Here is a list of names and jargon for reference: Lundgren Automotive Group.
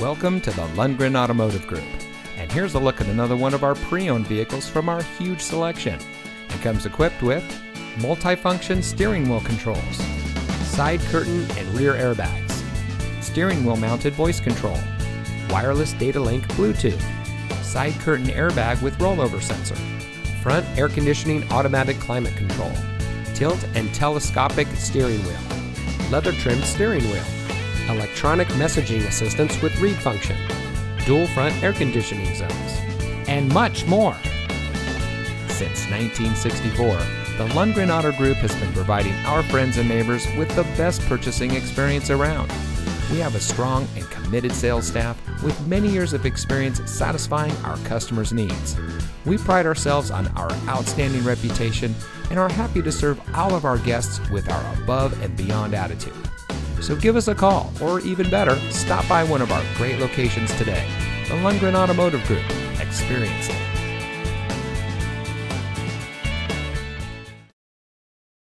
Welcome to the Lundgren Automotive Group. And here's a look at another one of our pre-owned vehicles from our huge selection. It comes equipped with multifunction steering wheel controls, side curtain and rear airbags, steering wheel mounted voice control, wireless data link Bluetooth, side curtain airbag with rollover sensor, front air conditioning automatic climate control, tilt and telescopic steering wheel, leather trimmed steering wheel, electronic messaging assistance with read function, dual front air conditioning zones, and much more. Since 1964, the Lundgren Auto Group has been providing our friends and neighbors with the best purchasing experience around. We have a strong and committed sales staff with many years of experience satisfying our customers' needs. We pride ourselves on our outstanding reputation and are happy to serve all of our guests with our above and beyond attitude. So give us a call, or even better, stop by one of our great locations today. The Lundgren Automotive Group. Experience it.